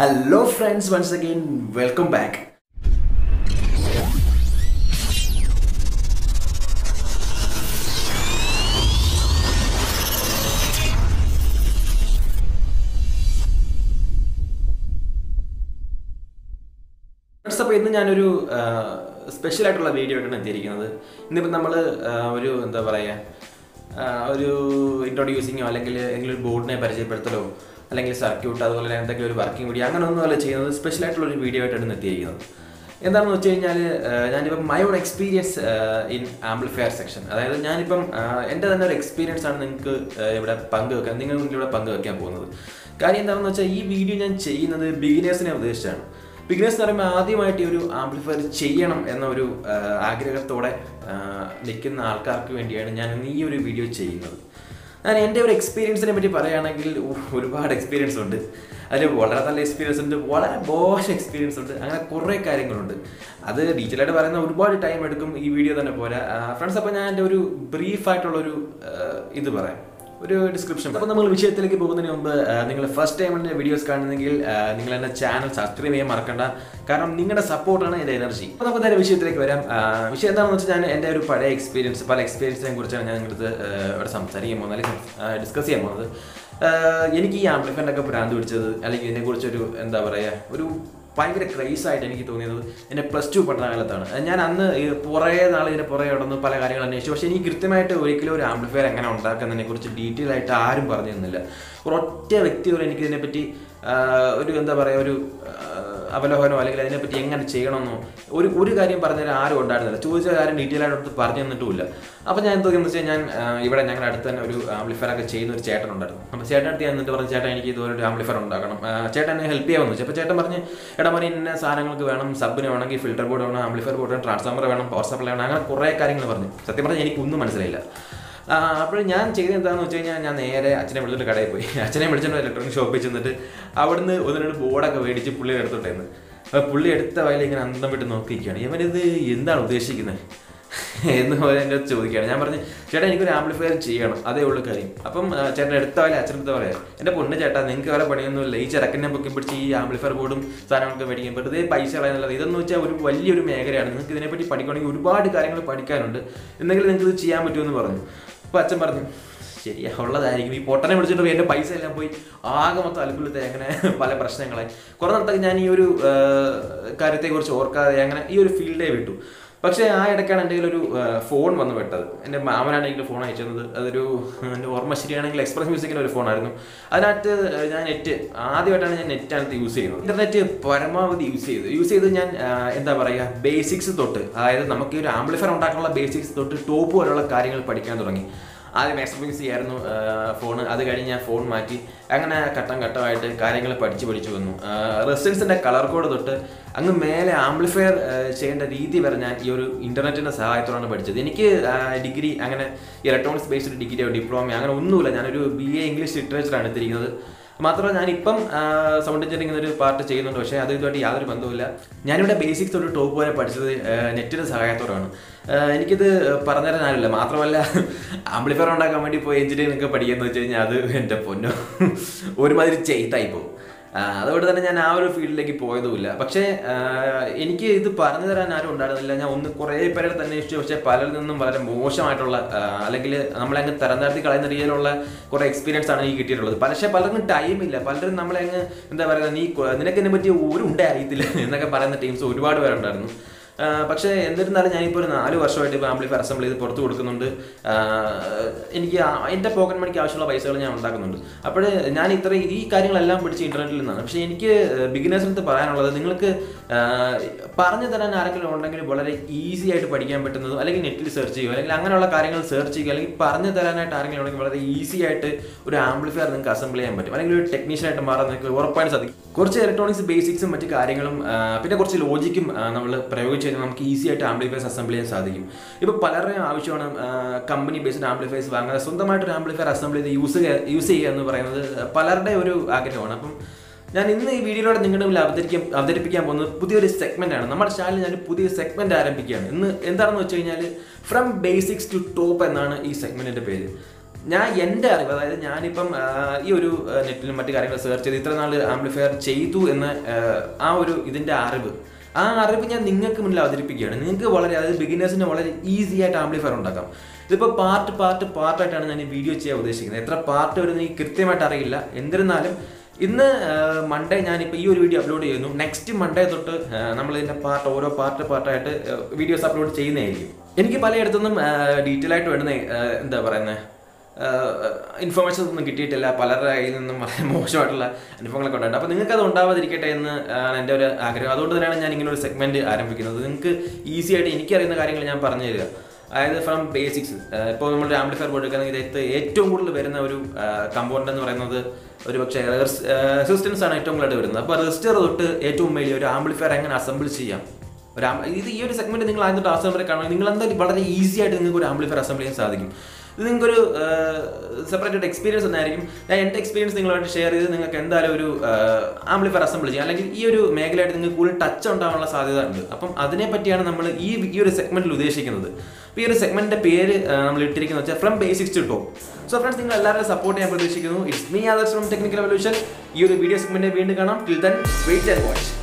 Hello friends, once again welcome back. What's up? Special video introducing English board circuit and working video, special video. My own experience in amplifier section. Beginners are an amplifier and aggregator Nikin Alcarco and a new video chain. And end of experience in a very bad experience on it. I have water experience on the water boss experience on the correct carrying on it. Other detail at a woodbody time at a video than a boda. Friends upon and brief fight or in the barra. Description. If you the first time videos, channel subscribe support energy. After Yan Chicken down China and air, Achinable Cadapoi, Achinable electronic shop pitch in the day, I wouldn't board a way to pull it at the time. A pulley at the violin and the bit no kitchen, even if the Yinda of the chicken. In the end of Chukan, Chetan could amplifier cheer, other old curry. Upon Chetan at the air, and upon Najata, Ninka, later Akanabuki, amplifier bodum, Saran committee, but they Paisa and Lazanucha would value to make and then a pretty particular would body carrying a party calendar, and then to the Chiamatun Burn. But I'm not sure if I'm going to be able to buy a but I had a can phone one better. And a mamma and a phone, I or machine and express music in a phone. I don't know. Are the internet and the UC? Internet Parama with the UC. The UC in the Varia basics total. Either Namaki amplifier on Takala basics total, topo or a cardinal particular. I maximum phone, other guiding phone mighty, Angana Katangata, carrying a particular resistance and a color code. And the male amplifier chain that either internet and a side on a budget. Then a degree, Angana, electronics based degree or diploma, Angana, BA English literature and the other. Matra Nanipum, sound engineering part of chain and Russia, other than the other Bandola. Nanada basics to top where a particular netted a side on. എനിക്ക് ഇത് പറഞ്ഞു തരാനല്ല മാത്രമല്ല amplifier ഉണ്ടാക്കാൻ വേണ്ടി പോയി engineering പഠിക്കാൻ വെച്ചാൽ അത് എൻ്റെ പൊന്നോ ഒരു മാതിരി ചെയ്തായി പോകും അതുകൊണ്ട് തന്നെ ഞാൻ ആ ഒരു ഫീൽഡിലേക്ക് പോയതുമില്ല പക്ഷേ എനിക്ക് ഇത് പറഞ്ഞു തരാൻ ആരും ഉണ്ടായിരുന്നില്ല ഞാൻ ഒന്ന് കുറേ പേരെ തന്നെ ഇഷ്ടപ്പെട്ടു പക്ഷേ പലരിൽ നിന്നും വളരെ മോശമായിട്ടുള്ള അല്ലെങ്കിൽ നമ്മളെ അങ്ങ് തരംതാഴ്ത്തി കളയുന്ന രീതിയിലുള്ള കുറേ എക്സ്പീരിയൻസ് ആണ് എനിക്ക് കിട്ടിയിട്ടുള്ളത് പക്ഷേ പലർക്കും ടൈം ഇല്ല പലരും നമ്മളെ അങ്ങ് എന്താ പറയുക നീ നിനക്കെന്നെ പറ്റി ഒരു ഉണ്ട അറിയില്ല എന്നൊക്കെ പറയുന്ന ടീംസ് ഒരുപാട് പേരുണ്ടായിരുന്നു but I didn't know I was short of amplifier assembly, the Porto Kundund India, interpocket money casual by selling Amtakund. Upon Nanitri carrying a lamp, which internet she beginners in the Parana, the Ninglake Parana than an article easy at Padicam, but elegantly searching, Langanola carrying searching, Parana than a target easy at amplifier than assembly, but a technician at Maranaka or points at the Corch electronics basics and Maticaringum, Pitacorci logicum. Easy at amplifiers assembly and Sadim. If a Palara company based amplifiers, Vanga, Sundamator amplifier assembly, the user and the Palarda Agate then in the video, I think I segment and number challenge and put this segment in the from basics to top and segment Monday, video upload next Monday, videos upload detail information on the Kititella, Palara in the Moshatla, and Fonglacota. But the Nikadonda, the Ricata and Agriado segment, Arabic, easy at any care in the Gariglan Parnera. Either from basics, Pommel amplifier, what can get the 8 to 1 component or another systems and item letter, but still 8 to 1 million amplifier and assemble CM. This segment in the line that assembly can be easy at any good amplifier assembly. This is a separate experience. I experience to share this amplifier assembly. Like you make it touch on the segment. This segment is from basics to top. So, friends, you all support. It's me, others from Technical Evolution. This video segment. Till then, wait and watch.